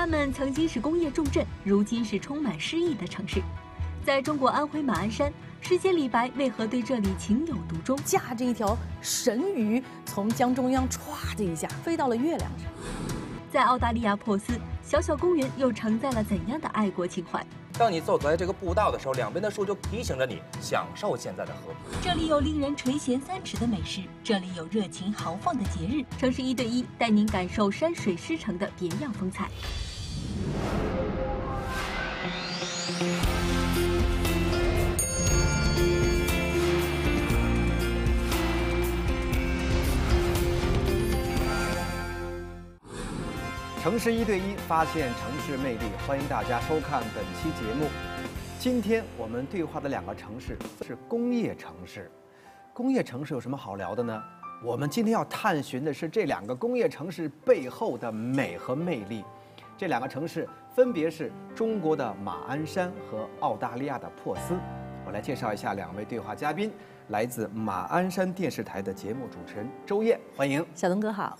它们曾经是工业重镇，如今是充满诗意的城市。在中国安徽马鞍山，诗仙李白为何对这里情有独钟？驾着一条神鱼，从江中央歘的一下飞到了月亮上。在澳大利亚珀斯，小小公园又承载了怎样的爱国情怀？ 当你走在这个步道的时候，两边的树就提醒着你享受现在的河。这里有令人垂涎三尺的美食，这里有热情豪放的节日。城市1对1带您感受山水诗城的别样风采。城市1对1，发现城市魅力，欢迎大家收看本期节目。今天我们对话的两个城市是工业城市，工业城市有什么好聊的呢？我们今天要探寻的是这两个工业城市背后的美和魅力。这两个城市分别是中国的马鞍山和澳大利亚的珀斯。我来介绍一下两位对话嘉宾，来自马鞍山电视台的节目主持人周燕，欢迎。小东哥好。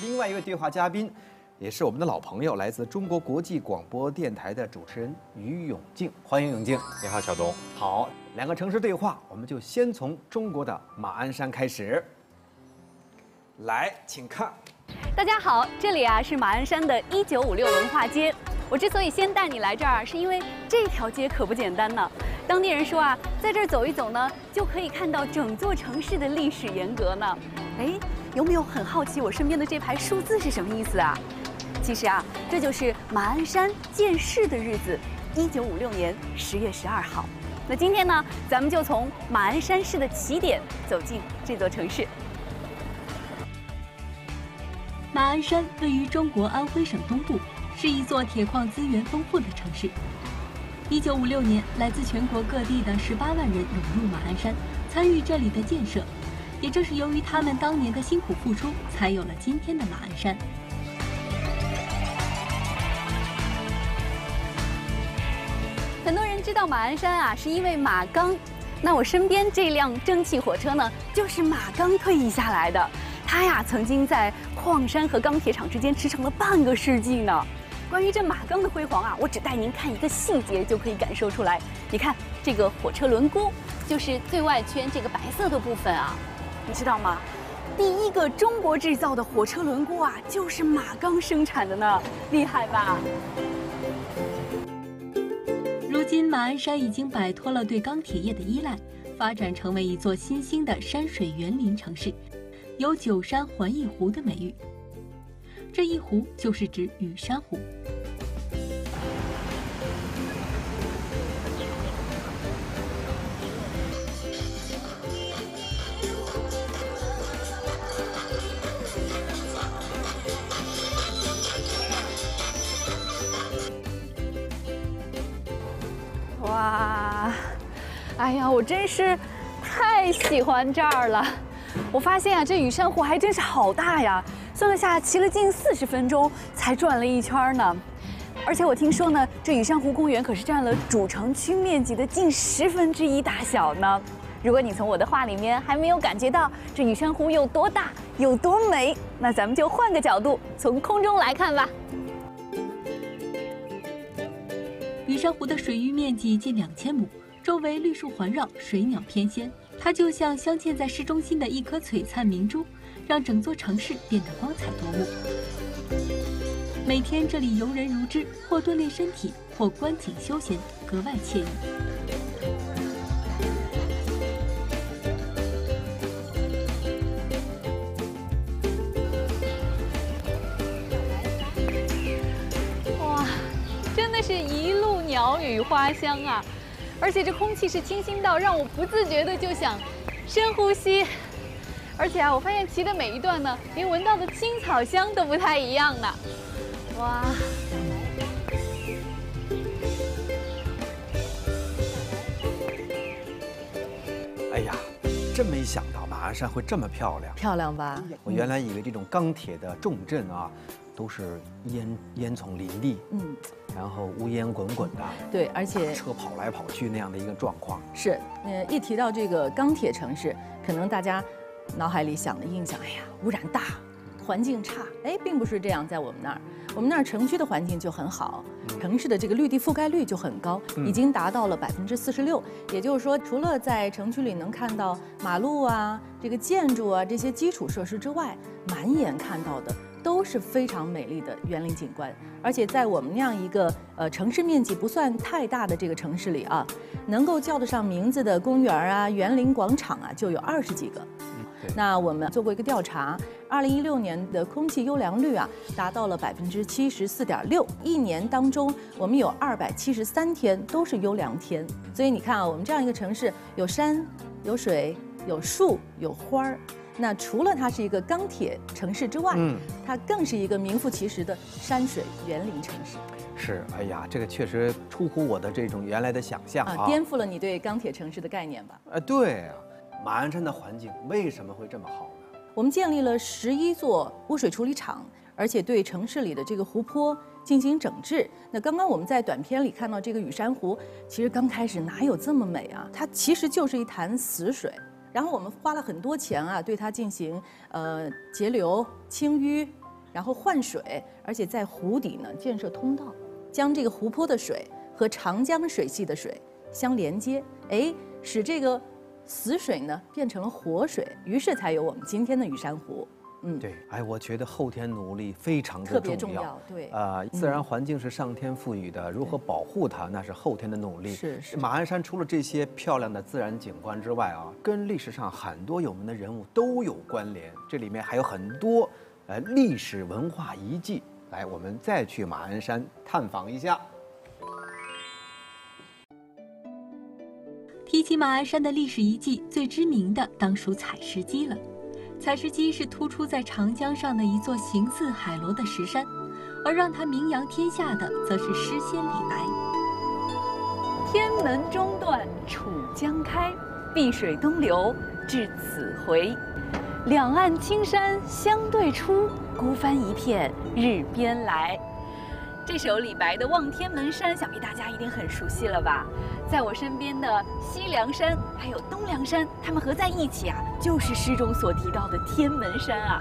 另外一位对话嘉宾， 也是我们的老朋友，来自中国国际广播电台的主持人于永靖，欢迎永靖。你好，小东。好，两个城市对话，我们就先从中国的马鞍山开始。来，请看。大家好，这里啊是马鞍山的1956文化街。我之所以先带你来这儿，是因为这条街可不简单呢。当地人说啊，在这儿走一走呢，就可以看到整座城市的历史沿革呢。哎，有没有很好奇我身边的这排数字是什么意思啊？ 其实啊，这就是马鞍山建市的日子，1956年10月12号。那今天呢，咱们就从马鞍山市的起点走进这座城市。马鞍山位于中国安徽省东部，是一座铁矿资源丰富的城市。1956年，来自全国各地的18万人涌入马鞍山，参与这里的建设。也正是由于他们当年的辛苦付出，才有了今天的马鞍山。 很多人知道马鞍山啊，是因为马钢。那我身边这辆蒸汽火车呢，就是马钢退役下来的。它呀，曾经在矿山和钢铁厂之间驰骋了半个世纪呢。关于这马钢的辉煌啊，我只带您看一个细节就可以感受出来。你看这个火车轮毂，就是最外圈这个白色的部分啊，你知道吗？第一个中国制造的火车轮毂啊，就是马钢生产的呢，厉害吧？ 如今，马鞍山已经摆脱了对钢铁业的依赖，发展成为一座新兴的山水园林城市，有“九山环一湖”的美誉。这一湖就是指雨山湖。哇，哎呀，我真是太喜欢这儿了！我发现啊，这雨山湖还真是好大呀，算了下，骑了近40分钟才转了一圈呢。而且我听说呢，这雨山湖公园可是占了主城区面积的近1/10大小呢。如果你从我的话里面还没有感觉到这雨山湖有多大、有多美，那咱们就换个角度，从空中来看吧。 雨山湖的水域面积近2000亩，周围绿树环绕，水鸟翩跹。它就像镶嵌在市中心的一颗璀璨明珠，让整座城市变得光彩夺目。每天这里游人如织，或锻炼身体，或观景休闲，格外惬意。 是一路鸟语花香啊，而且这空气是清新到让我不自觉的就想深呼吸。而且啊，我发现骑的每一段呢，连闻到的青草香都不太一样呢。哇！哎呀，真没想到马鞍山会这么漂亮，漂亮吧？我原来以为这种钢铁的重镇啊。 都是烟囱林立，然后乌烟滚滚的，对，而且车跑来跑去那样的一个状况。是，一提到这个钢铁城市，可能大家脑海里想的印象，哎呀，污染大，环境差，哎，并不是这样，在我们那儿，我们那儿城区的环境就很好，城市的这个绿地覆盖率就很高，已经达到了46%。也就是说，除了在城区里能看到马路啊、这个建筑啊这些基础设施之外，满眼看到的都是非常美丽的园林景观。而且在我们那样一个城市面积不算太大的这个城市里啊，能够叫得上名字的公园啊、园林、广场啊，就有20几个。那我们做过一个调查，2016年的空气优良率啊，达到了74.6%。一年当中，我们有273天都是优良天。所以你看啊，我们这样一个城市，有山、有水、有树、有花儿。那除了它是一个钢铁城市之外，它更是一个名副其实的山水园林城市。是，哎呀，这个确实出乎我的这种原来的想象啊，颠覆了你对钢铁城市的概念吧？对啊。马鞍山的环境为什么会这么好呢？我们建立了11座污水处理厂，而且对城市里的这个湖泊进行整治。那刚刚我们在短片里看到这个雨山湖，其实刚开始哪有这么美啊？它其实就是一潭死水。然后我们花了很多钱啊，对它进行截流、清淤，然后换水，而且在湖底呢建设通道，将这个湖泊的水和长江水系的水相连接，哎，使这个死水呢变成了活水，于是才有我们今天的雨山湖。对，哎，我觉得后天努力非常的重要。对，自然环境是上天赋予的，如何保护它，那是后天的努力。是。马鞍山除了这些漂亮的自然景观之外啊，跟历史上很多有名的人物都有关联。这里面还有很多历史文化遗迹。来，我们再去马鞍山探访一下。提起马鞍山的历史遗迹，最知名的当属采石矶了。采石矶是突出在长江上的一座形似海螺的石山，而让它名扬天下的，则是诗仙李白：“天门中断楚江开，碧水东流至此回。两岸青山相对出，孤帆一片日边来。”这首李白的《望天门山》，想必大家一定很熟悉了吧？在我身边的西凉山还有东凉山，它们合在一起啊，就是诗中所提到的天门山啊。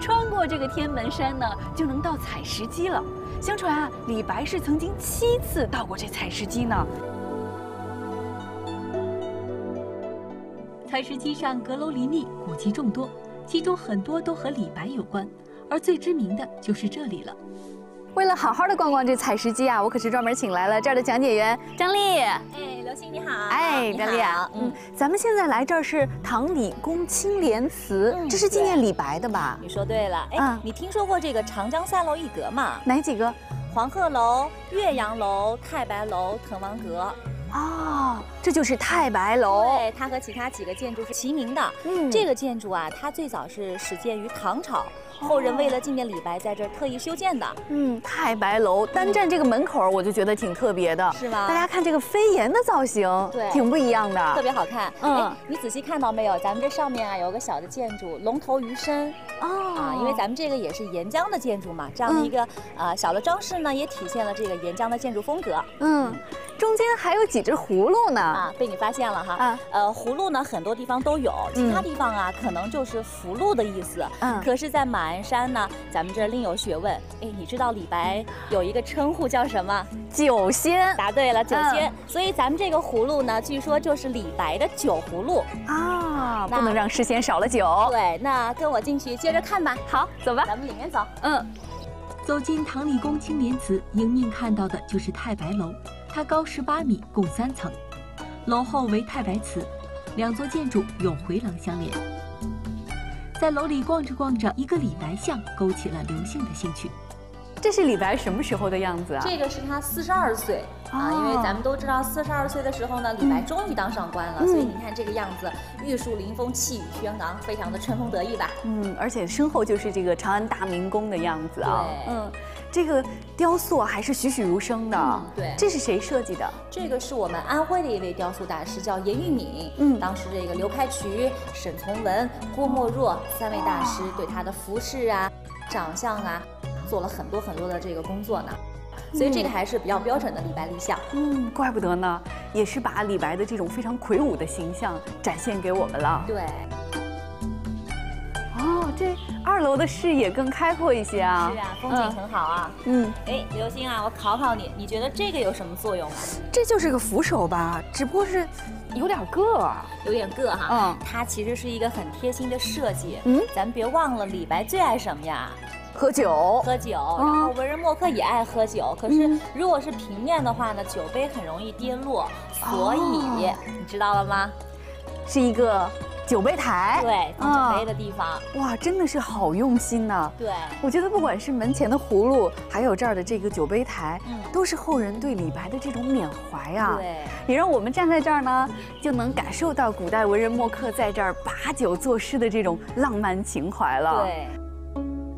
穿过这个天门山呢，就能到采石矶了。相传啊，李白是曾经7次到过这采石矶呢。采石矶上阁楼林立，古迹众多，其中很多都和李白有关，而最知名的就是这里了。为了好好的逛逛这采石矶啊，我可是专门请来了这儿的讲解员张丽。哎，刘星你好。哎，张丽啊，咱们现在来这儿是唐理宫青莲祠，这是纪念李白的吧？你说对了。哎，你听说过这个长江三楼一阁吗？哪几个？黄鹤楼、岳阳楼、太白楼、滕王阁。哦，这就是太白楼。对，它和其他几个建筑是齐名的。这个建筑啊，它最早是始建于唐朝，后人为了纪念李白，在这儿特意修建的。太白楼单站这个门口，我就觉得挺特别的，是吧？大家看这个飞檐的造型，对，挺不一样的，特别好看。你仔细看到没有？咱们这上面啊有个小的建筑龙头鱼身。啊，因为咱们这个也是沿江的建筑嘛，这样的一个小的装饰呢，也体现了这个沿江的建筑风格。中间还有几只葫芦呢？啊，被你发现了哈！葫芦呢，很多地方都有，其他地方啊，可能就是福禄的意思。可是，在马鞍山呢，咱们这另有学问。哎，你知道李白有一个称呼叫什么？酒仙。答对了，酒仙。所以咱们这个葫芦呢，据说就是李白的酒葫芦啊，不能让诗仙少了酒。对，那跟我进去接着看吧。好，走吧，咱们里面走。走进唐理宫青莲祠，迎面看到的就是太白楼。它高18米，共3层，楼后为太白祠，2座建筑有回廊相连。在楼里逛着逛着，一个李白像勾起了刘姓的兴趣。这是李白什么时候的样子啊？这个是他42岁啊，因为咱们都知道42岁的时候呢，李白终于当上官了，所以你看这个样子，玉树临风，气宇轩昂，非常的春风得意吧？而且身后就是这个长安大明宫的样子啊。这个雕塑还是栩栩如生的。对，这是谁设计的？这个是我们安徽的一位雕塑大师，叫严玉敏。当时这个刘开渠、沈从文、郭沫若3位大师对他的服饰啊、长相啊，做了很多的这个工作呢。所以这个还是比较标准的李白立像。怪不得呢，也是把李白的这种非常魁梧的形象展现给我们了。对。哦，这。楼的视野更开阔一些啊。是啊，风景很好啊。嗯，哎，刘星啊，我考考你，你觉得这个有什么作用啊？这就是个扶手吧，只不过是有点硌啊，有点硌哈。嗯，它其实是一个很贴心的设计。嗯，咱别忘了李白最爱什么呀？ 喝酒，喝酒，然后文人墨客也爱喝酒。可是如果是平面的话呢，酒杯很容易跌落，所以你知道了吗？是一个酒杯台，对，放酒杯的地方。哇，真的是好用心呐！对，我觉得不管是门前的葫芦，还有这儿的这个酒杯台，都是后人对李白的这种缅怀啊。对，也让我们站在这儿呢，就能感受到古代文人墨客在这儿把酒作诗的这种浪漫情怀了。对。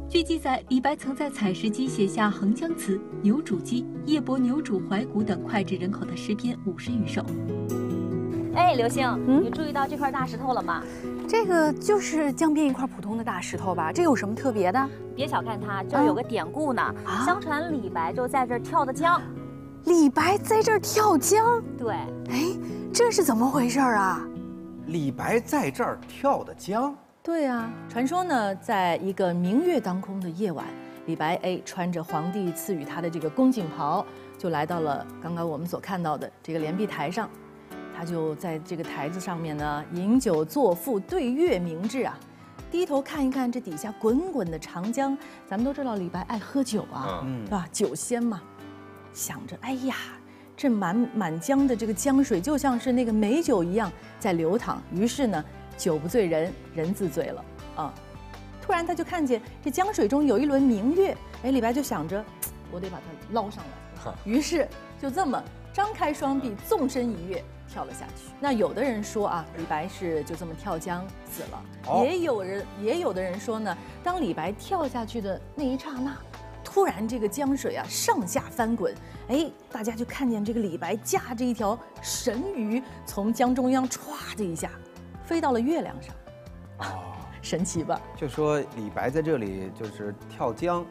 据记载，李白曾在采石矶写下《横江词》《牛渚记》《夜泊牛渚怀古》等脍炙人口的诗篇50余首。哎，刘星，你注意到这块大石头了吗？这个就是江边一块普通的大石头吧？这有什么特别的？别小看它，这儿有个典故呢。相传李白就在这儿跳的江。李白在这儿跳江？对。哎，这是怎么回事啊？李白在这儿跳的江。 对啊，传说呢，在一个明月当空的夜晚，李白穿着皇帝赐予他的这个宫锦袍，就来到了刚刚我们所看到的这个莲壁台上。他就在这个台子上面呢，饮酒作赋，对月明志啊。低头看一看这底下滚滚的长江，咱们都知道李白爱喝酒啊，对吧？酒仙嘛，想着哎呀，这满江的这个江水就像是那个美酒一样在流淌。于是呢。 酒不醉人，人自醉了啊！突然他就看见这江水中有一轮明月，哎，李白就想着，我得把它捞上来。于是就这么张开双臂，纵身一跃，跳了下去。那有的人说啊，李白是就这么跳江死了；也有的人说呢，当李白跳下去的那一刹那，突然这个江水啊上下翻滚，哎，大家就看见这个李白驾着一条神鱼从江中央歘的一下。 飞到了月亮上，哦，神奇吧？就说李白在这里就是跳江，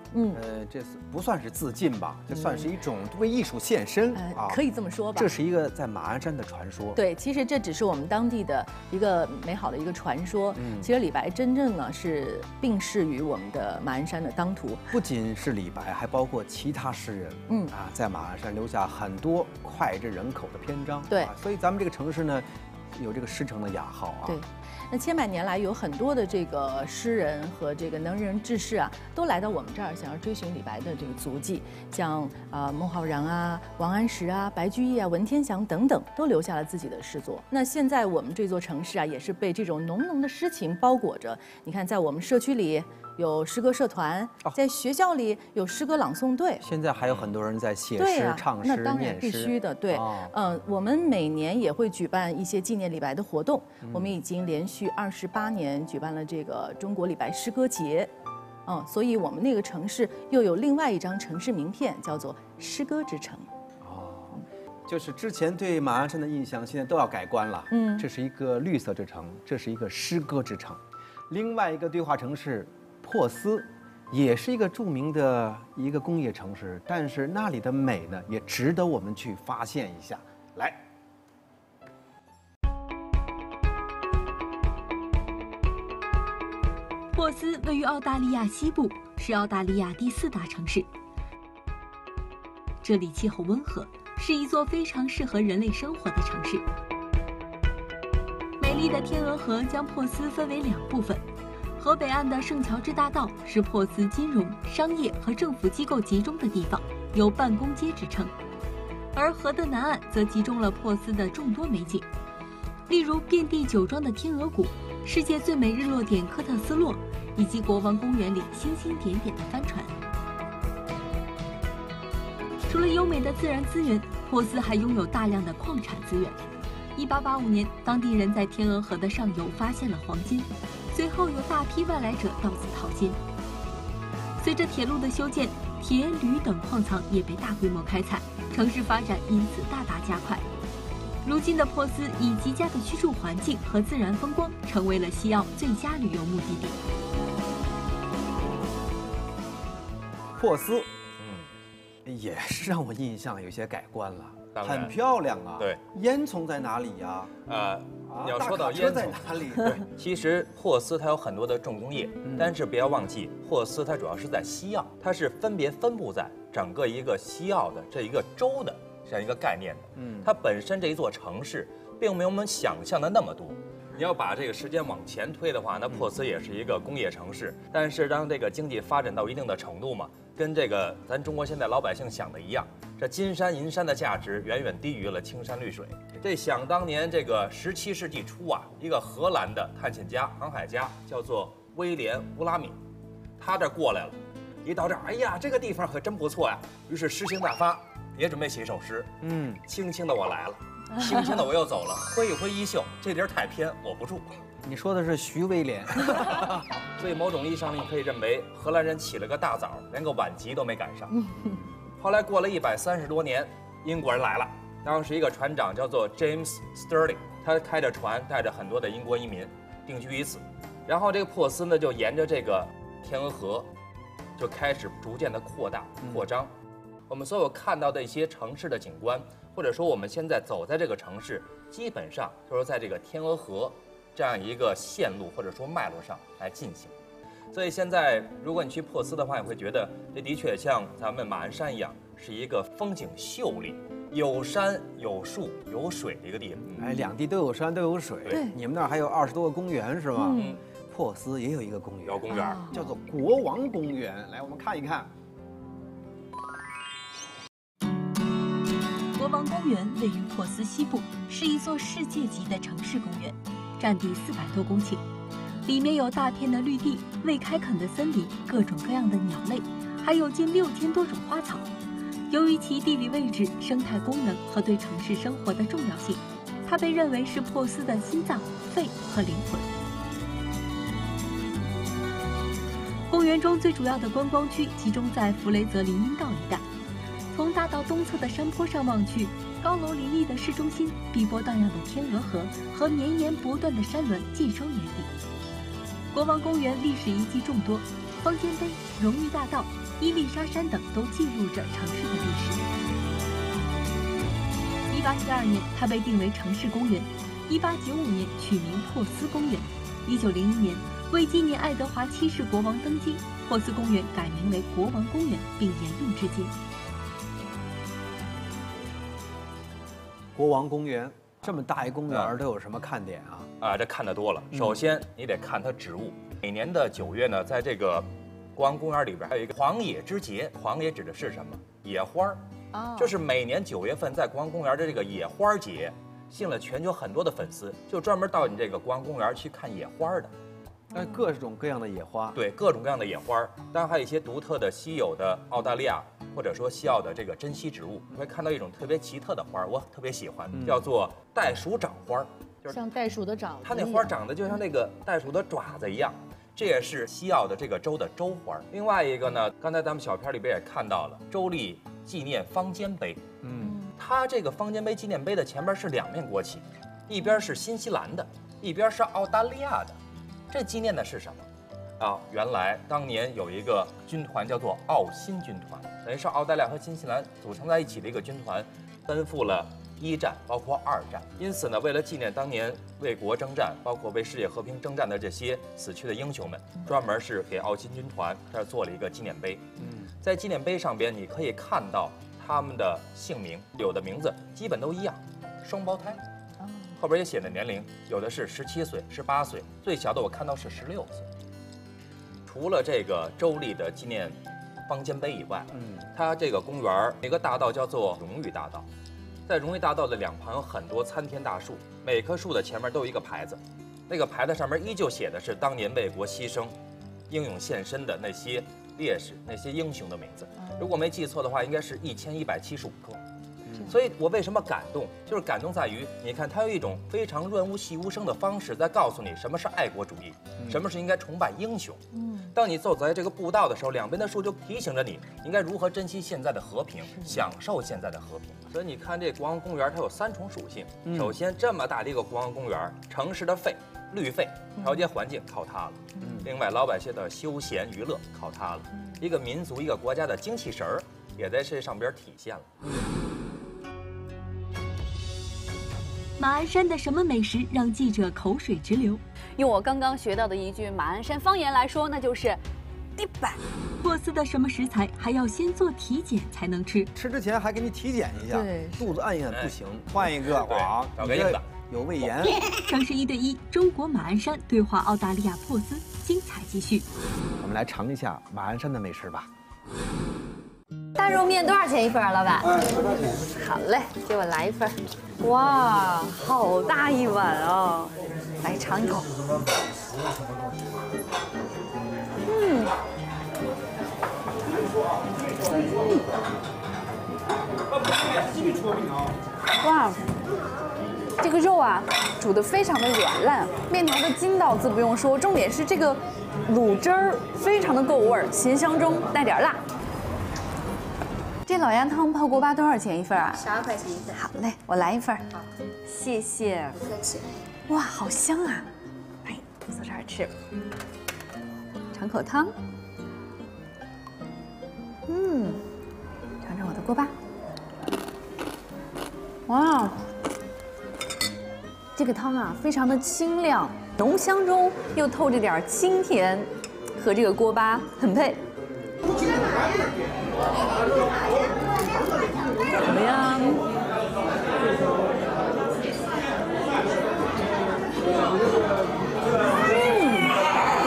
这不算是自尽吧？这算是一种为艺术献身啊，可以这么说吧？这是一个在马鞍山的传说。对，其实这只是我们当地的一个美好的一个传说。其实李白真正呢是病逝于我们的马鞍山的当涂。不仅是李白，还包括其他诗人，在马鞍山留下很多脍炙人口的篇章。对，所以咱们这个城市呢。 有这个诗城的雅号啊。对，那千百年来有很多的这个诗人和这个能人志士啊，都来到我们这儿，想要追寻李白的这个足迹。像孟浩然啊、王安石啊、白居易啊、文天祥等等，都留下了自己的诗作。那现在我们这座城市啊，也是被这种浓浓的诗情包裹着。你看，在我们社区里。 有诗歌社团，在学校里有诗歌朗诵队。现在还有很多人在写诗、唱诗、念诗。那当然必须的，对。我们每年也会举办一些纪念李白的活动。我们已经连续28年举办了这个中国李白诗歌节。所以我们那个城市又有另外一张城市名片，叫做“诗歌之城”。哦，就是之前对马鞍山的印象，现在都要改观了。这是一个绿色之城，这是一个诗歌之城。另外一个对话城市。 珀斯也是一个著名的一个工业城市，但是那里的美呢，也值得我们去发现一下。来，珀斯位于澳大利亚西部，是澳大利亚第4大城市。这里气候温和，是一座非常适合人类生活的城市。美丽的天鹅河将珀斯分为2部分。 河北岸的圣乔治大道是珀斯金融、商业和政府机构集中的地方，有“办公街”之称；而河的南岸则集中了珀斯的众多美景，例如遍地酒庄的天鹅谷、世界最美日落点科特斯洛，以及国王公园里星星点点的帆船。除了优美的自然资源，珀斯还拥有大量的矿产资源。1885年，当地人在天鹅河的上游发现了黄金。 随后有大批外来者到此淘金。随着铁路的修建，铁、铝等矿藏也被大规模开采，城市发展因此大大加快。如今的珀斯以极佳的居住环境和自然风光，成为了西澳最佳旅游目的地。珀斯，也是让我印象有些改观了，很漂亮啊。对，烟囱在哪里呀？你要说到烟囱在哪里？对，其实霍斯它有很多的重工业，但是不要忘记，霍斯它主要是在西澳，它是分布在整个一个西澳的这一个州的这样一个概念的。它本身这一座城市并没有我们想象的那么多。 你要把这个时间往前推的话，那珀斯也是一个工业城市。但是当这个经济发展到一定的程度嘛，跟这个咱中国现在老百姓想的一样，这金山银山的价值远远低于了青山绿水。这想当年这个17世纪初啊，一个荷兰的探险家、航海家叫做威廉·乌拉米，他这过来了，一到这儿，哎呀，这个地方可真不错呀、于是诗兴大发，也准备写一首诗。轻轻的我来了。 轻轻的我又走了，挥一挥衣袖，这地儿太偏，我不住。你说的是徐威廉，所以某种意义上你可以认为荷兰人起了个大早，连个晚集都没赶上。后来过了130多年，英国人来了，当时一个船长叫做 James Sterling， 他开着船带着很多的英国移民定居于此，然后这个珀斯呢就沿着这个天鹅河，就开始逐渐的扩大扩张。我们所有看到的一些城市的景观。 或者说，我们现在走在这个城市，基本上就是在这个天鹅河这样一个线路或者说脉络上来进行。所以现在，如果你去珀斯的话，你会觉得这的确像咱们马鞍山一样，是一个风景秀丽、有山有树有水的一个地方。哎，两地都有山都有水。对，你们那儿还有20多个公园是吗？珀斯也有一个公园，有公园叫做国王公园。来，我们看一看。 国王公园位于珀斯西部，是一座世界级的城市公园，占地400多公顷，里面有大片的绿地、未开垦的森林、各种各样的鸟类，还有近6000多种花草。由于其地理位置、生态功能和对城市生活的重要性，它被认为是珀斯的心脏、肺和灵魂。公园中最主要的观光区集中在弗雷泽林荫道一带。 从大道东侧的山坡上望去，高楼林立的市中心、碧波荡漾的天鹅河和绵延不断的山峦尽收眼底。国王公园历史遗迹众多，方尖碑、荣誉大道、伊丽莎山等都记录着城市的历史。1892年，它被定为城市公园；1895年取名珀斯公园；1901年，为纪念爱德华7世国王登基，珀斯公园改名为国王公园，并沿用至今。 国王公园这么大一公园都有什么看点啊？啊，这看得多了。首先，你得看它植物。每年的9月呢，在这个国王公园里边还有一个狂野之节。狂野指的是什么？野花儿。哦。就是每年9月份在国王公园的这个野花节，吸引了全球很多的粉丝，就专门到你这个国王公园去看野花的。哎，各种各样的野花。对，各种各样的野花，当然还有一些独特的、稀有的澳大利亚。 或者说西澳的这个珍稀植物，你会看到一种特别奇特的花，我特别喜欢，叫做袋鼠掌花，就是像袋鼠的掌，它那花长得就像那个袋鼠的爪子一样。这也是西澳的这个州的州花。另外一个呢，刚才咱们小片里边也看到了州立纪念方尖碑，它这个方尖碑纪念碑的前边是2面国旗，一边是新西兰的，一边是澳大利亚的，这纪念的是什么？ 啊，原来当年有一个军团叫做澳新军团，等于是澳大利亚和新西兰组成在一起的一个军团，奔赴了1战，包括2战。因此呢，为了纪念当年为国征战，包括为世界和平征战的这些死去的英雄们，专门是给澳新军团这儿做了一个纪念碑。在纪念碑上边，你可以看到他们的姓名，有的名字基本都一样，双胞胎，后边也写的年龄，有的是17岁、18岁，最小的我看到是16岁。 除了这个州立的纪念方尖碑以外，它这个公园有一个大道叫做荣誉大道，在荣誉大道的两旁有很多参天大树，每棵树的前面都有一个牌子，那个牌子上面依旧写的是当年为国牺牲、英勇献身的那些烈士、那些英雄的名字。如果没记错的话，应该是1175棵。所以我为什么感动？就是感动在于，你看，它有一种非常润物细无声的方式，在告诉你什么是爱国主义，什么是应该崇拜英雄。当你走在这个步道的时候，两边的树就提醒着你应该如何珍惜现在的和平，享受现在的和平。所以你看，这国王公园它有3重属性。首先，这么大的一个国王公园，城市的肺、绿肺调节环境靠它了；另外，老百姓的休闲娱乐靠它了；一个民族、一个国家的精气神儿也在这上边体现了。马鞍山的什么美食让记者口水直流？用我刚刚学到的一句马鞍山方言来说，那就是“地板”。珀斯的什么食材还要先做体检才能吃？吃之前还给你体检一下，肚子按一按不行，换一个网，你这有胃炎。上市1对1，中国马鞍山对话澳大利亚珀斯，精彩继续。我们来尝一下马鞍山的美食吧。 大肉面多少钱一份啊，老板？10块钱。好嘞，给我来一份。哇，好大一碗啊！来尝一口。哇，这个肉啊，煮得非常的软烂，面条的筋道自不用说，重点是这个卤汁儿非常的够味儿，咸香中带点辣。 这老鸭汤泡锅巴多少钱一份啊？12块钱一份。好嘞，我来一份。好，谢谢。不客气。哇，好香啊！哎，坐这儿吃，尝口汤。尝尝我的锅巴。哇，这个汤啊，非常的清亮，浓香中又透着点清甜，和这个锅巴很配。 怎么样？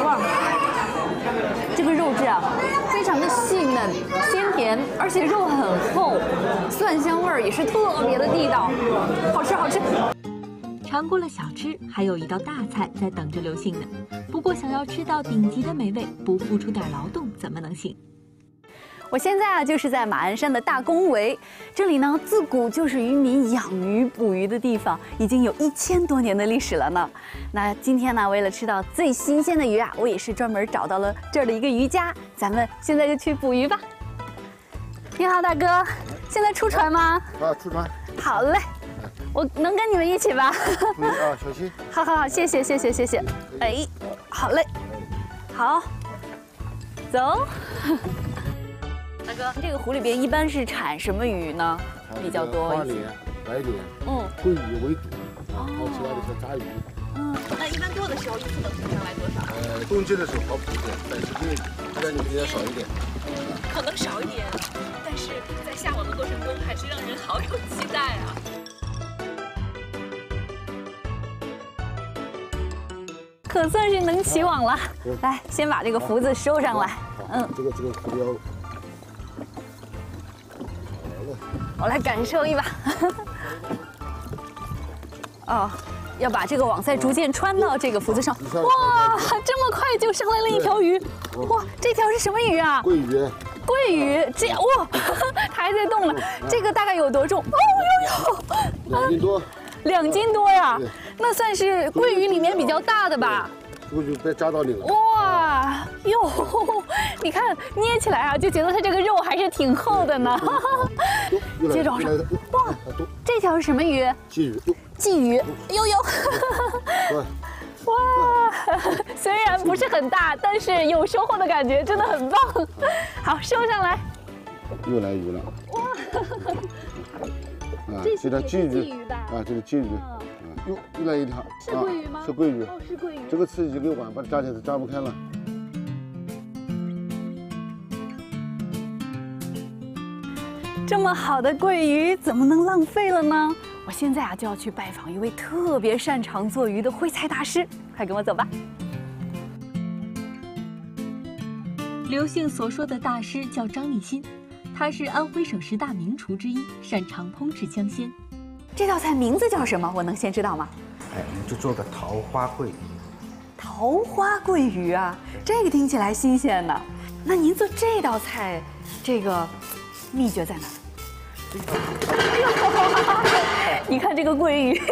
哇，这个肉质啊，非常的细嫩、鲜甜，而且肉很厚，蒜香味儿也是特别的地道，好吃好吃。尝过了小吃，还有一道大菜在等着刘姓呢。不过，想要吃到顶级的美味，不付出点劳动怎么能行？ 我现在啊，就是在马鞍山的大公围，这里呢自古就是渔民养鱼捕鱼的地方，已经有1000多年的历史了呢。那今天呢，为了吃到最新鲜的鱼啊，我也是专门找到了这儿的一个渔家，咱们现在就去捕鱼吧。你好，大哥，现在出船吗？啊，出船。好嘞，我能跟你们一起吧？啊，小心。好好好，谢谢谢谢谢谢。哎，好嘞，好，走。大哥，这个湖里边一般是产什么鱼呢？比较多。花鲢、白鲢，桂鱼为主，然后其他的像炸鱼。那一般做的时候一次能捕上来多少？冬季的时候好捕一点，100斤，那你比较少一点。可能少一点，但是在下网的过程中还是让人好有期待啊。 可算是能起网了，来，先把这个浮子收上来。这个浮标，我来感受一把。哦，要把这个网再逐渐穿到这个浮子上。哇，这么快就上来了一条鱼！哇，这条是什么鱼啊？桂鱼。桂鱼，这哇，它还在动了。这个大概有多重？哦呦呦，2斤多。 2斤多呀，那算是桂鱼里面比较大的吧。我就别扎到你了。哇哟，你看捏起来啊，就觉得它这个肉还是挺厚的呢。接着往上，哇，这条是什么鱼？鲫鱼。呦呦。哇，虽然不是很大，但是有收获的感觉，真的很棒。好，收上来。又来鱼了。哇。 这条鲫鱼吧，这个鲫鱼，又来一条，是桂鱼吗？是桂鱼，哦，是桂鱼。这个刺激给碗把扎起来，扎不开了。这么好的桂鱼怎么能浪费了呢？我现在啊就要去拜访一位特别擅长做鱼的徽菜大师，快跟我走吧。刘姓所说的大师叫张立新。 他是安徽省10大名厨之一，擅长烹制江鲜。这道菜名字叫什么？我能先知道吗？哎，我们就做个桃花桂鱼。桃花桂鱼啊，这个听起来新鲜呢。那您做这道菜，这个秘诀在哪？你看这个桂鱼，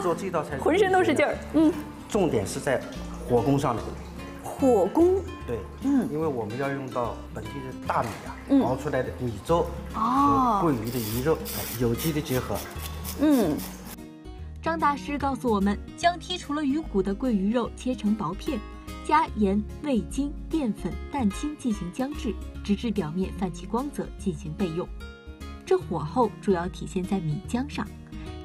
做这道菜浑身都是劲儿。重点是在火功上面。 火功对，因为我们要用到本地的大米啊，熬出来的米粥和桂鱼的鱼肉有机的结合。张大师告诉我们，将剔除了鱼骨的桂鱼肉切成薄片，加盐、味精、淀粉、蛋清进行将制，直至表面泛起光泽进行备用。这火候主要体现在米浆上，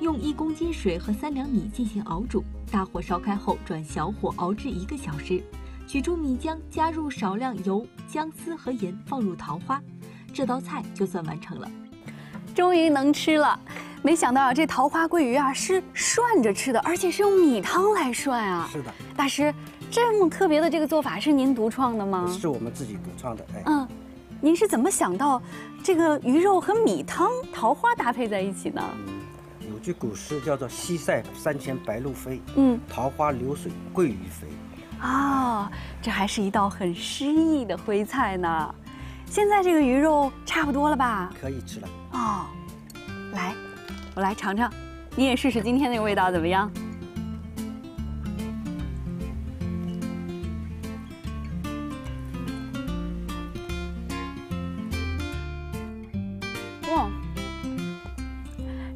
用1公斤水和3两米进行熬煮，大火烧开后转小火熬制1个小时。取出米浆，加入少量油、姜丝和盐，放入桃花，这道菜就算完成了。终于能吃了！没想到这桃花桂鱼啊是涮着吃的，而且是用米汤来涮啊。是的，大师，这么特别的这个做法是您独创的吗？是我们自己独创的。哎，嗯。 您是怎么想到这个鱼肉和米汤、桃花搭配在一起呢？有句古诗叫做“西塞山前白鹭飞，桃花流水鳜鱼肥”。啊，这还是一道很诗意的徽菜呢。现在这个鱼肉差不多了吧？可以吃了。哦，来，我来尝尝，你也试试今天那个味道怎么样？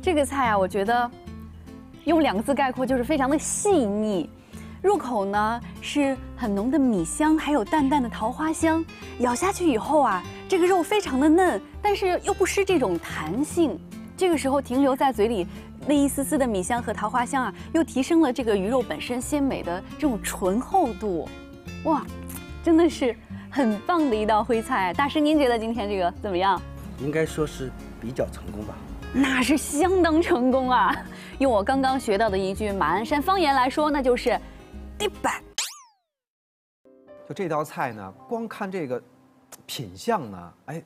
这个菜啊，我觉得用2个字概括就是非常的细腻，入口呢是很浓的米香，还有淡淡的桃花香。咬下去以后啊，这个肉非常的嫩，但是又不失这种弹性。这个时候停留在嘴里那一丝丝的米香和桃花香啊，又提升了这个鱼肉本身鲜美的这种醇厚度。哇，真的是很棒的一道徽菜。大师，您觉得今天这个怎么样？应该说是比较成功吧。 那是相当成功啊！用我刚刚学到的一句马鞍山方言来说，那就是“地板”。就这道菜呢，光看这个品相呢，哎，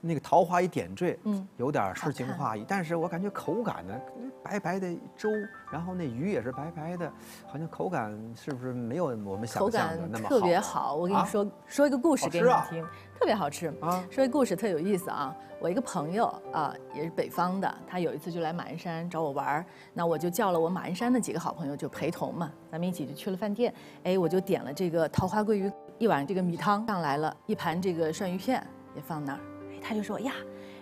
那个桃花一点缀，有点诗情画意。但是我感觉口感呢，白白的粥，然后那鱼也是白白的，好像口感是不是没有我们想象的那么好？特别好，我跟你说，说一个故事给你听。 特别好吃啊！说一故事特有意思啊！我一个朋友啊，也是北方的，他有一次就来马鞍山找我玩，那我就叫了我马鞍山的几个好朋友就陪同嘛，咱们一起就去了饭店。哎，我就点了这个桃花鳜鱼，一碗这个米汤上来了，一盘这个涮鱼片也放那儿。哎，他就说呀，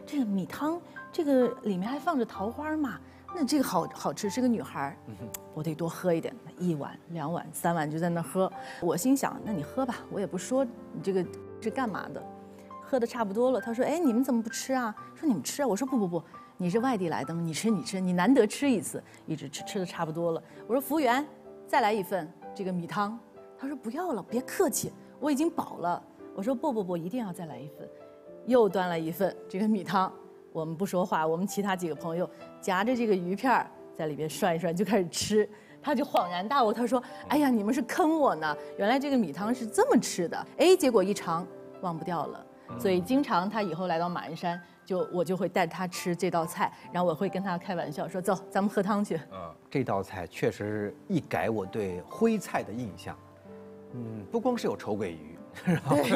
这个米汤这个里面还放着桃花嘛，那这个好吃。是个女孩，我得多喝一点，1碗、2碗、3碗就在那喝。我心想，那你喝吧，我也不说你这个。 是干嘛的？喝的差不多了，他说：“哎，你们怎么不吃啊？”说：“你们吃啊。”我说：“不，你是外地来的吗？你吃，你吃，你难得吃一次，一直吃，吃的差不多了。”我说：“服务员，再来一份这个米汤。”他说：“不要了，别客气，我已经饱了。”我说：“不，一定要再来一份。”又端了一份这个米汤，我们不说话，我们其他几个朋友夹着这个鱼片在里边涮一涮就开始吃。 他就恍然大悟，他说：“哎呀，你们是坑我呢！原来这个米汤是这么吃的。”哎，结果一尝，忘不掉了。所以经常他以后来到马鞍山，我就会带他吃这道菜，然后我会跟他开玩笑说：“走，咱们喝汤去。”嗯，这道菜确实一改我对徽菜的印象。嗯，不光是有丑鳜鱼，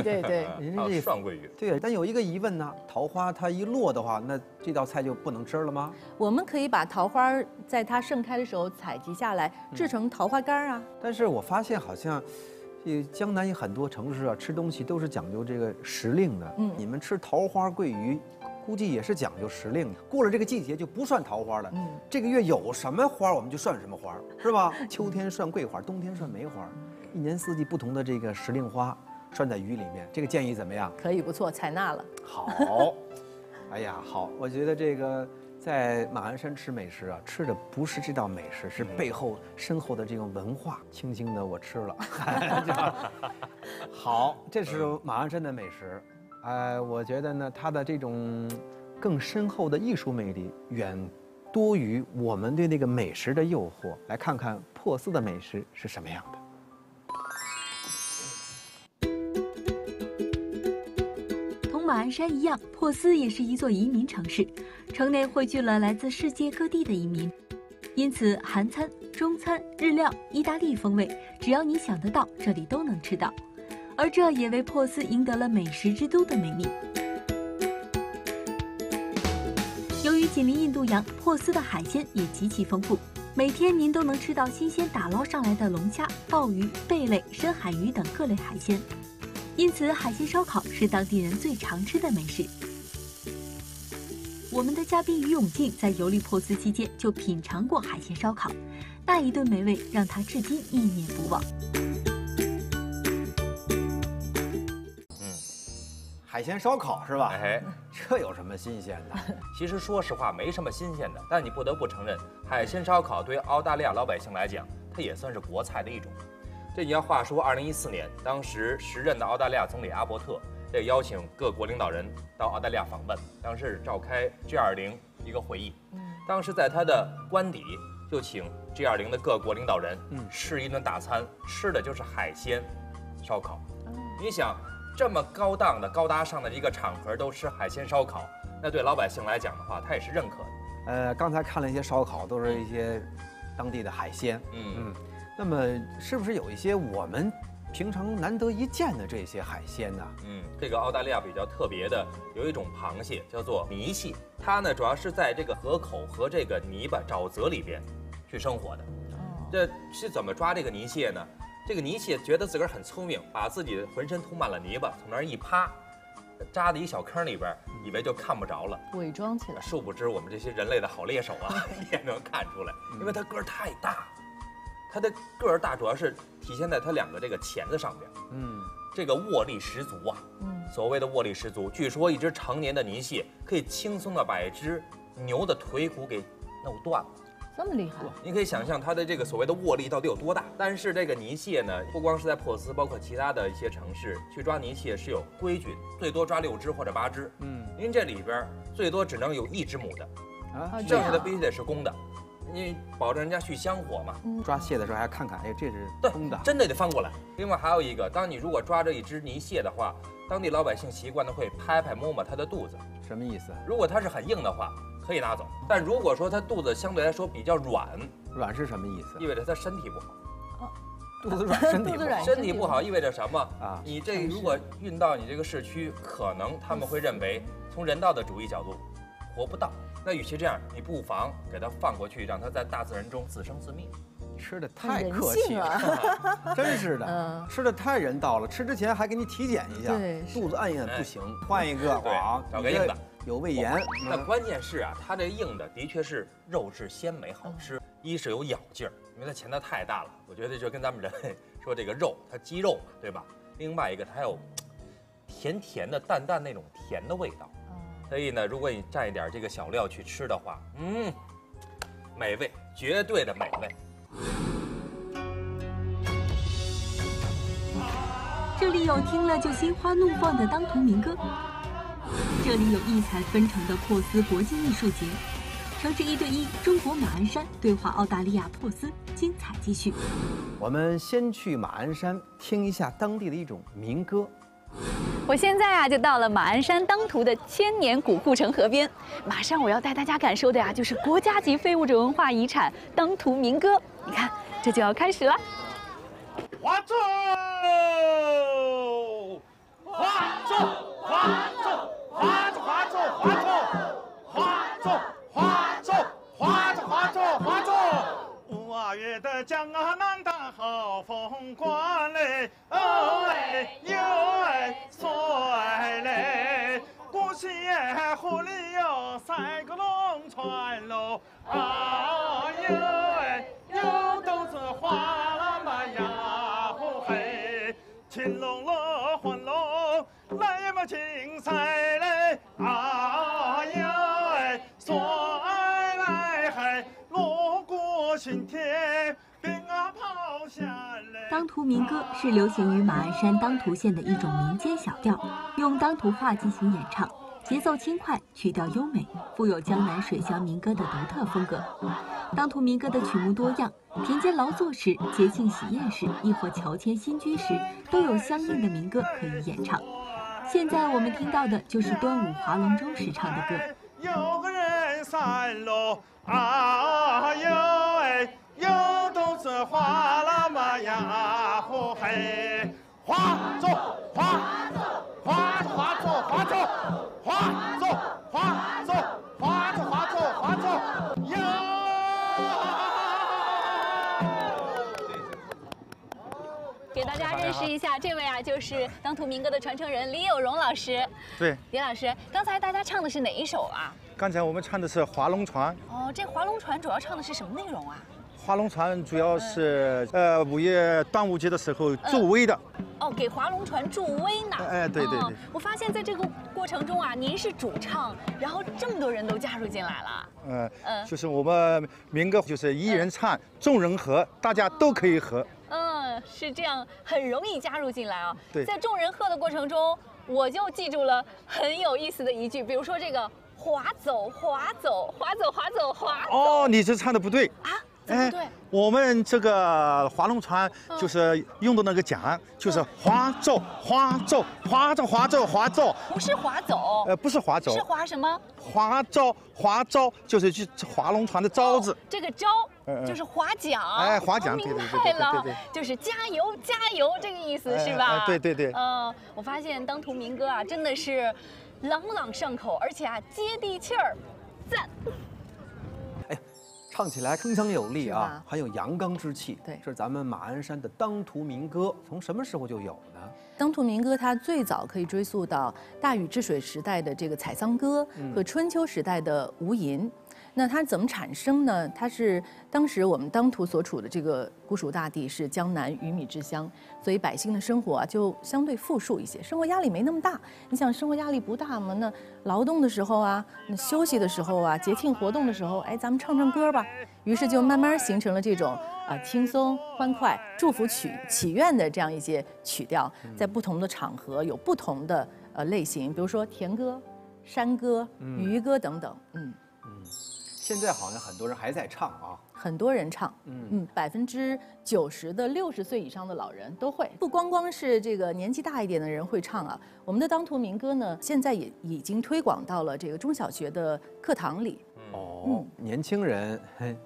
对，人家这涮鳜鱼。对，但有一个疑问呢，桃花它一落的话，那这道菜就不能吃了吗？我们可以把桃花在它盛开的时候采集下来，制成桃花干啊。但是我发现好像，江南有很多城市啊，吃东西都是讲究这个时令的。嗯，你们吃桃花鳜鱼，估计也是讲究时令的。过了这个季节就不涮桃花了。嗯，这个月有什么花我们就涮什么花，是吧？秋天涮桂花，冬天涮梅花。 一年四季不同的这个时令花涮在鱼里面，这个建议怎么样？可以，不错，采纳了。好，哎呀，好，我觉得这个在马鞍山吃美食啊，吃的不是这道美食，是背后深厚的这种文化。轻轻的我吃了，好，这是马鞍山的美食。我觉得呢，它的这种更深厚的艺术魅力远多于我们对那个美食的诱惑。来看看珀斯的美食是什么样的。 马鞍山一样，珀斯也是一座移民城市，城内汇聚了来自世界各地的移民，因此韩餐、中餐、日料、意大利风味，只要你想得到，这里都能吃到。而这也为珀斯赢得了“美食之都”的美名。由于紧邻印度洋，珀斯的海鲜也极其丰富，每天您都能吃到新鲜打捞上来的龙虾、鲍鱼、贝类、深海鱼等各类海鲜。 因此，海鲜烧烤是当地人最常吃的美食。我们的嘉宾于永进在游历珀斯期间就品尝过海鲜烧烤，那一顿美味让他至今意念不忘。海鲜烧烤是吧？哎，这有什么新鲜的？其实说实话，没什么新鲜的。但你不得不承认，海鲜烧烤对于澳大利亚老百姓来讲，它也算是国菜的一种。这你要话说，2014年，当时时任的澳大利亚总理阿伯特，这邀请各国领导人到澳大利亚访问，当时召开 G20一个会议。当时在他的官邸，就请 G20的各国领导人吃一顿大餐，吃的就是海鲜烧烤。你想，这么高档的、高大上的一个场合都吃海鲜烧烤，那对老百姓来讲的话，他也是认可的。刚才看了一些烧烤，都是一些当地的海鲜。那么是不是有一些我们平常难得一见的这些海鲜呢？这个澳大利亚比较特别的有一种螃蟹叫做泥蟹，它呢主要是在这个河口和这个泥巴沼泽里边去生活的。这是怎么抓这个泥蟹呢？这个泥蟹觉得自个儿很聪明，把自己浑身涂满了泥巴，从那儿一趴，扎在一小坑里边，以为就看不着了，伪装起来。殊不知我们这些人类的好猎手啊，也能看出来，因为它个儿太大。它的个儿大，主要是体现在它两个这个钳子上边，这个握力十足啊。所谓的握力十足，据说一只成年的泥蟹可以轻松的把一只牛的腿骨给弄断了，这么厉害？你可以想象它的这个所谓的握力到底有多大。但是这个泥蟹呢，不光是在珀斯，包括其他的一些城市去抓泥蟹是有规矩，最多抓6只或者8只。因为这里边最多只能有1只母的，剩下的必须得是公的。你保证人家去香火嘛？抓蟹的时候还要看看，哎，这是公的，真的得翻过来。另外还有一个，当你如果抓着一只泥蟹的话，当地老百姓习惯的会拍拍摸摸它的肚子，什么意思？如果它是很硬的话，可以拿走；但如果说它肚子相对来说比较软，软是什么意思？意味着它身体不好。肚子软，身体不好意味着什么啊？你这如果运到你这个市区，可能他们会认为从人道的主义角度，活不到。那与其这样，你不妨给它放过去，让它在大自然中自生自灭。吃的太客气了，真是的，吃的太人道了。吃之前还给你体检一下，肚子按一按不行，换一个网，找个硬的，有胃炎。那关键是啊，它这硬的的确是肉质鲜美好吃，一是有咬劲儿，因为它钳子太大了。我觉得就跟咱们人类说这个肉，它肌肉嘛，对吧？另外一个它还有甜甜的、淡淡那种甜的味道。所以呢，如果你蘸一点这个小料去吃的话，美味，绝对的美味。这里有听了就心花怒放的当涂民歌，这里有异彩纷呈的珀斯国际艺术节，城市1对1，中国马鞍山对话澳大利亚珀斯，精彩继续。我们先去马鞍山听一下当地的一种民歌。我现在啊，就到了马鞍山当涂的千年古护城河边。马上我要带大家感受的呀，就是国家级非物质文化遗产当涂民歌。你看，这就要开始了。划走，划走，划走，划走，划走，划走，划走，划走，划走，划走，划走。5月的江啊，南大好风光嘞，哦嘞，哟哎，嗦哎嘞，古西河里有3个龙船喽，啊哟哎，哟都是花啦嘛呀呼嘿，青龙喽黄龙来嘛青菜嘞，啊哟哎，嗦哎来嘿，锣鼓喧天。 当涂民歌是流行于马鞍山当涂县的一种民间小调，用当涂话进行演唱，节奏轻快，曲调优美，富有江南水乡民歌的独特风格。当涂民歌的曲目多样，田间劳作时、节庆喜宴时，亦或乔迁新居时，都有相应的民歌可以演唱。现在我们听到的就是端午划龙舟时唱的歌。有个人散落啊哟哎。 又都是花啦嘛呀呼嘿，划走划走划走划走划走划走划走划走划走划走哟！给大家认识一下，这位啊就是当涂民歌的传承人李有荣老师。对，李老师，刚才大家唱的是哪一首啊？刚才我们唱的是划龙船。哦，这划龙船主要唱的是什么内容啊？ 《划龙船主要是端午节的时候助威的。哦，给划龙船助威呢。哎，对对对。我发现在这个过程中啊，您是主唱，然后这么多人都加入进来了。就是我们民歌就是一人唱，众人和，大家都可以和。嗯，是这样，很容易加入进来啊。对。在众人和的过程中，我就记住了很有意思的一句，比如说这个。 划走，划走，划走，划走，划走。哦，你这唱的不对啊？怎么不对？我们这个划龙船就是用的那个桨，就是划走，划走，划走，划走，划走。不是划走，不是划走，是划什么？划招，划招就是去划龙船的招字。这个招就是划桨。哎，划桨，对对对对对，就是加油加油这个意思是吧？对对对。嗯，我发现当涂民歌啊，真的是。 朗朗上口，而且啊接地气儿，赞！哎，唱起来铿锵有力啊，很有阳刚之气。对，这是咱们马鞍山的当涂民歌，从什么时候就有呢？当涂民歌它最早可以追溯到大禹治水时代的这个采桑歌和春秋时代的吴吟。那它怎么产生呢？它是当时我们当涂所处的这个古蜀大地是江南鱼米之乡，所以百姓的生活啊就相对富庶一些，生活压力没那么大。你想生活压力不大嘛？那劳动的时候啊，那休息的时候啊，节庆活动的时候，哎，咱们唱唱歌吧。于是就慢慢形成了这种轻松欢快、祝福曲、祈愿的这样一些曲调，在不同的场合有不同的类型，比如说田歌、山歌、渔歌等等。现在好像很多人还在唱啊，很多人唱，90%的60岁以上的老人都会，不光光是这个年纪大一点的人会唱啊。我们的当涂民歌呢，现在也已经推广到了这个中小学的课堂里。哦，年轻人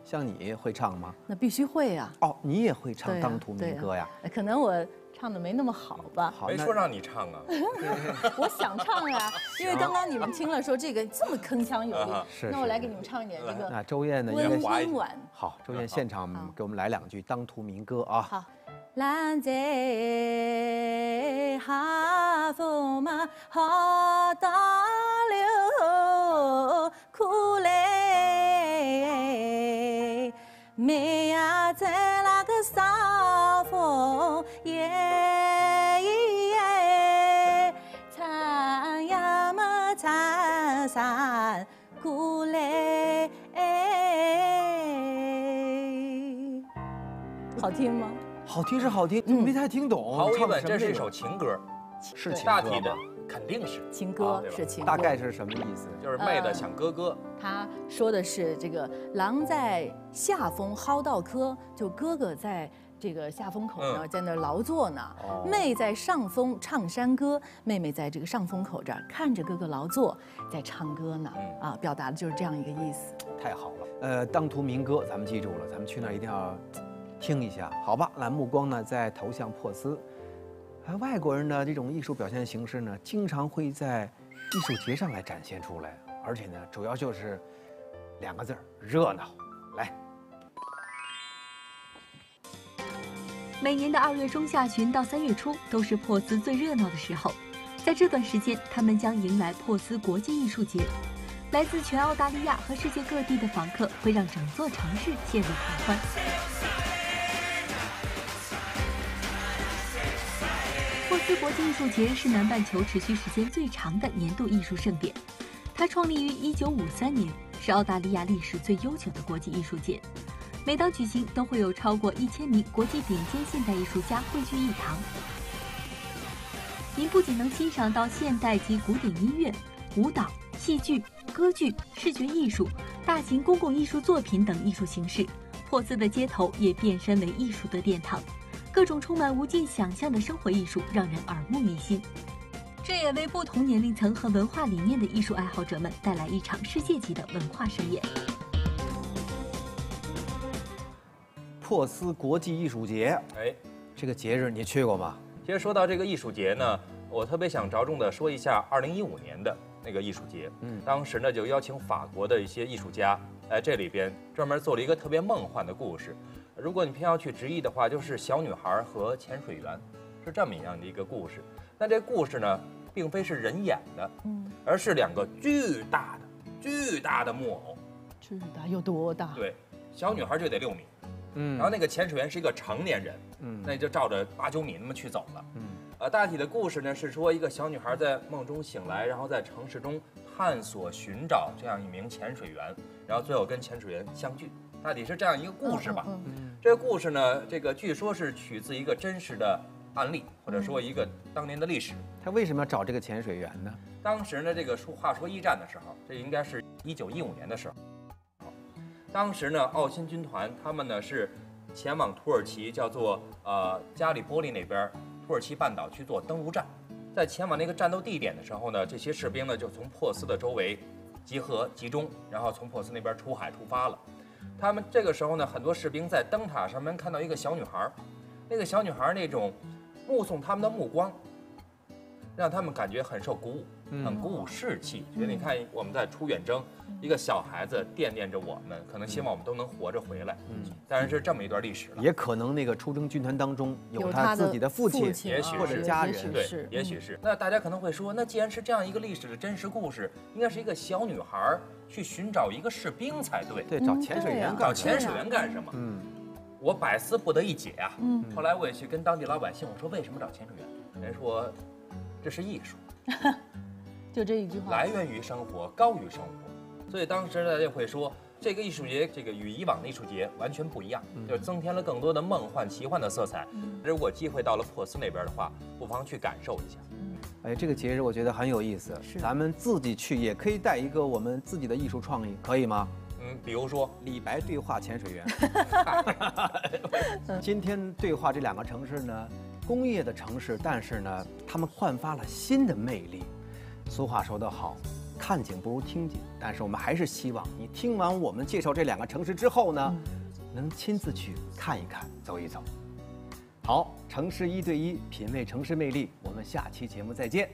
像你会唱吗？那必须会啊。哦，你也会唱当涂民歌呀？可能我。 唱的没那么好吧？没说让你唱啊！我想唱啊，因为刚刚你们听了说这个这么铿锵有力，那我来给你们唱一点这个。那周燕呢？温婉。好，周燕现场给我们来两句当涂民歌啊！好。兰在哈佛嘛哈达流苦嘞，梅呀在那个沙风。 耶耶，唱呀嘛唱山歌嘞，好听吗？好听是好听，没太听懂。毫无疑问，这是一首情歌，是情歌吗？肯定是情歌，是情歌。大概是什么意思？就是妹子想哥哥。他说的是这个郎在下风蒿稻柯，就哥哥在。 这个下风口呢，在那劳作呢。妹在上风唱山歌，妹妹在这个上风口这儿看着哥哥劳作，在唱歌呢。表达的就是这样一个意思。太好了，当涂民歌咱们记住了，咱们去那儿一定要听一下，好吧？栏目光呢在投向珀斯，外国人的这种艺术表现形式呢，经常会在艺术节上来展现出来，而且呢，主要就是两个字儿热闹。来。 每年的2月中下旬到3月初都是珀斯最热闹的时候，在这段时间，他们将迎来珀斯国际艺术节，来自全澳大利亚和世界各地的访客会让整座城市陷入狂欢。珀斯国际艺术节是南半球持续时间最长的年度艺术盛典，它创立于1953年，是澳大利亚历史最悠久的国际艺术节。 每当举行，都会有超过1000名国际顶尖现代艺术家汇聚一堂。您不仅能欣赏到现代及古典音乐、舞蹈、戏剧、歌剧、视觉艺术、大型公共艺术作品等艺术形式，珀斯的街头也变身为艺术的殿堂，各种充满无尽想象的生活艺术让人耳目一新。这也为不同年龄层和文化理念的艺术爱好者们带来一场世界级的文化盛宴。 珀斯国际艺术节，哎，这个节日你去过吗？其实说到这个艺术节呢，我特别想着重的说一下2015年的那个艺术节。当时呢就邀请法国的一些艺术家，这里边专门做了一个特别梦幻的故事。如果你偏要去直译的话，就是小女孩和潜水员，是这么一样的一个故事。那这故事呢，并非是人演的，而是两个巨大的木偶。巨大有多大？对，小女孩就得6米。嗯，然后那个潜水员是一个成年人，嗯，那就照着8、9米那么去走了，嗯，大体的故事呢是说一个小女孩在梦中醒来，然后在城市中探索寻找这样一名潜水员，然后最后跟潜水员相聚，大体是这样一个故事吧。嗯，嗯这个故事呢，这个据说是取自一个真实的案例，或者说一个当年的历史。他为什么要找这个潜水员呢？当时呢，这个话说一战的时候，这应该是1915年的时候。当时呢，奥新军团他们呢是前往土耳其，叫做加里波利那边土耳其半岛去做登陆战。在前往那个战斗地点的时候呢，这些士兵呢就从珀斯的周围集合集中，然后从珀斯那边出海出发了。他们这个时候呢，很多士兵在灯塔上面看到一个小女孩，那个小女孩那种目送他们的目光，让他们感觉很受鼓舞，很鼓舞士气。觉得你看我们在出远征。一个小孩子惦念着我们，可能希望我们都能活着回来。嗯，当然是这么一段历史了。也可能那个出征军团当中有他自己的父亲，也许或者家人，对，也许是。那大家可能会说，那既然是这样一个历史的真实故事，应该是一个小女孩去寻找一个士兵才对。对，找潜水员，找潜水员干什么？嗯，我百思不得一解啊。嗯，后来我也去跟当地老百姓，我说为什么找潜水员？人说这是艺术，就这一句话，来源于生活，高于生活。所以当时大家会说，这个艺术节这个与以往的艺术节完全不一样，就是增添了更多的梦幻、奇幻的色彩。如果机会到了珀斯那边的话，不妨去感受一下。哎，这个节日我觉得很有意思，咱们自己去也可以带一个我们自己的艺术创意，可以吗？嗯，比如说李白对话潜水员。今天对话这2个城市呢，工业的城市，但是呢，他们焕发了新的魅力。俗话说得好。看景不如听景，但是我们还是希望你听完我们介绍这2个城市之后呢，能亲自去看一看、走一走。好，城市1对1，品味城市魅力。我们下期节目再见。